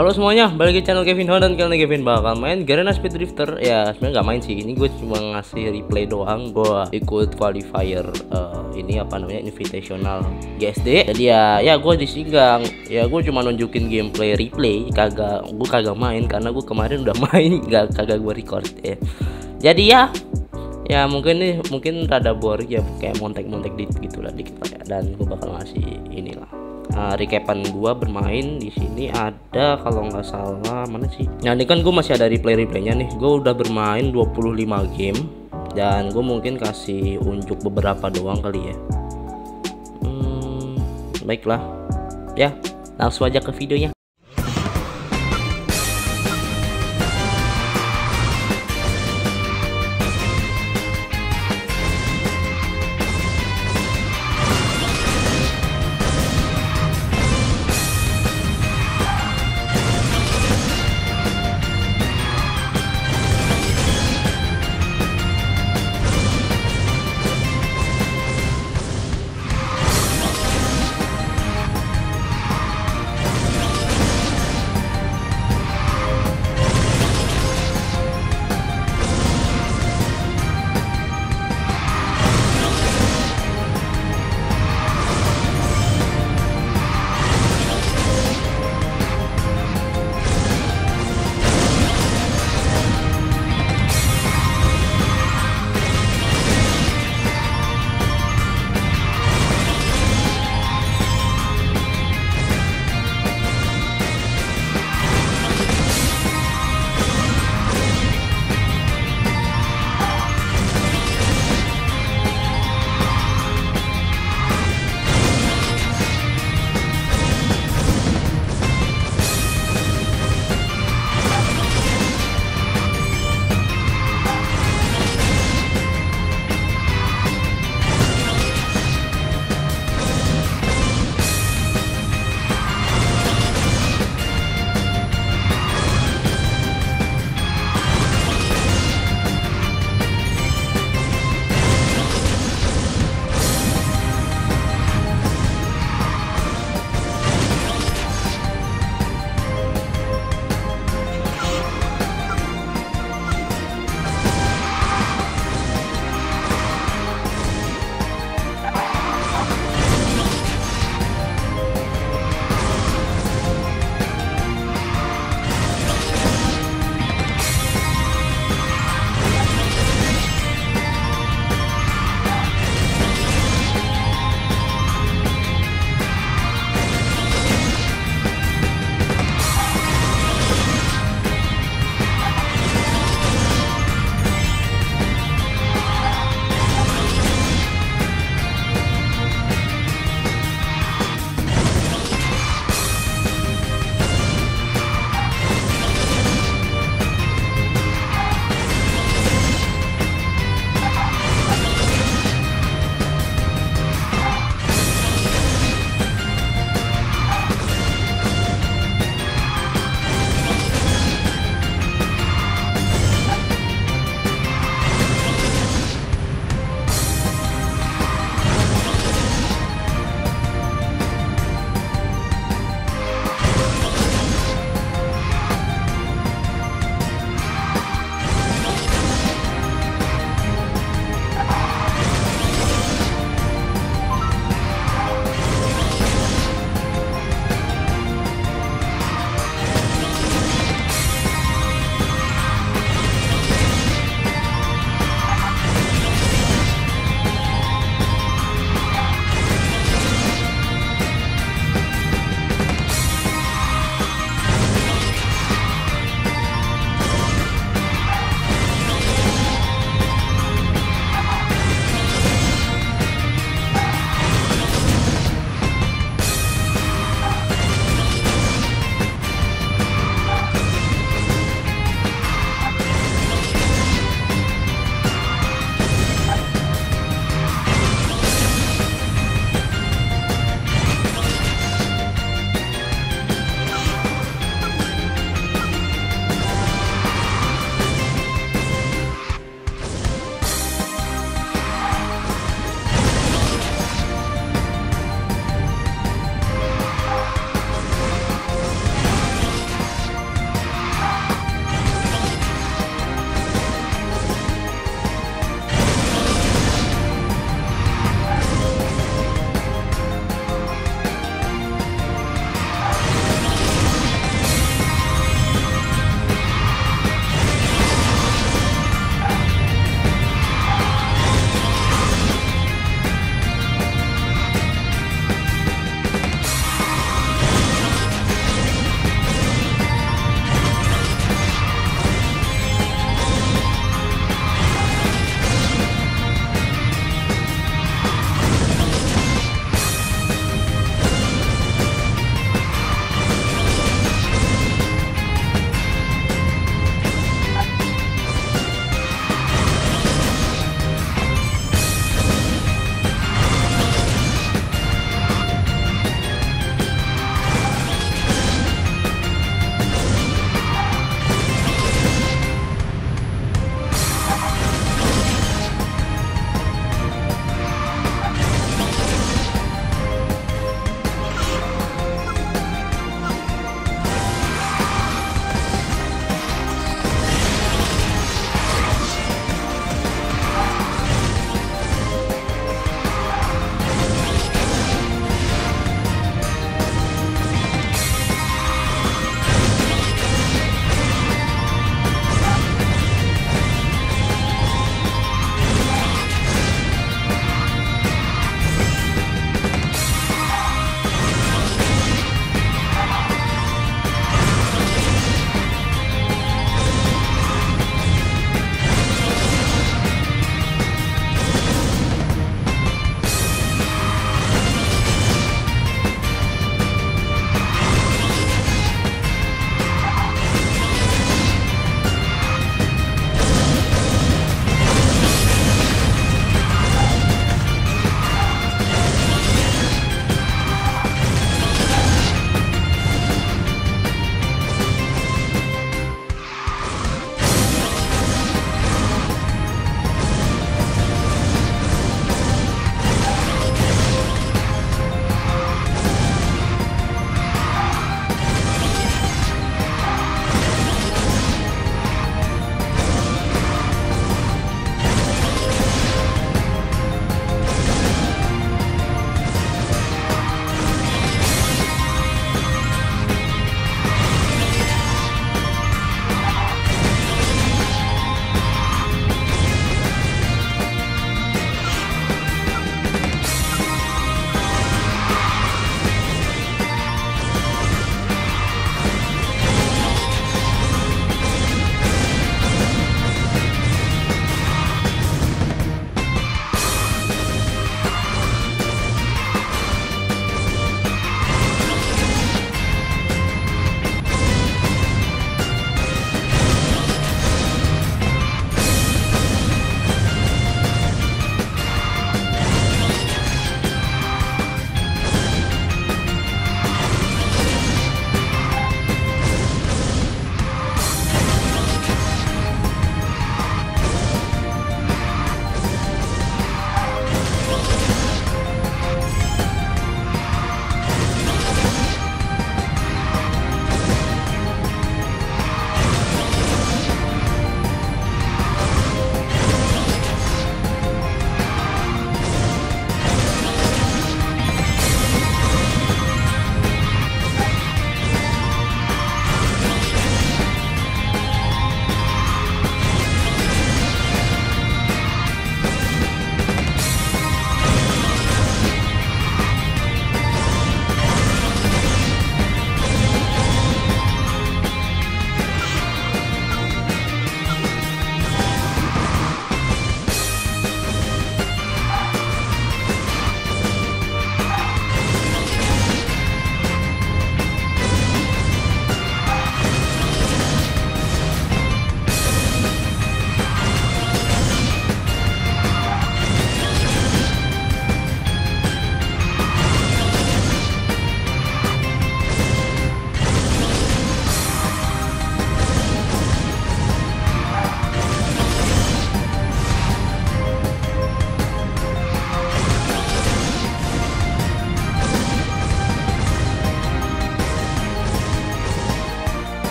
Halo semuanya, balik di channel Kevin HON, dan kali ini Kevin bakal main Garena Speed Drifter. Ya sebenarnya nggak main sih, ini gue cuma ngasih replay doang. Gue ikut qualifier ini apa namanya, invitational GSD. Jadi ya gue disinggang. Ya gue cuma nunjukin gameplay replay. Gue kagak main karena gue kemarin udah main, kagak gue record ya. Jadi ya mungkin rada boring ya, kayak montek-montek gitulah dikit ya. Dan gue bakal ngasih inilah. Recapan gua bermain di sini ada, kalau nggak salah mana sih? Nah ini kan gua masih ada replay-replaynya nih. Gua udah bermain 25 game dan gua mungkin kasih unjuk beberapa doang kali ya. Baiklah, ya langsung aja ke videonya.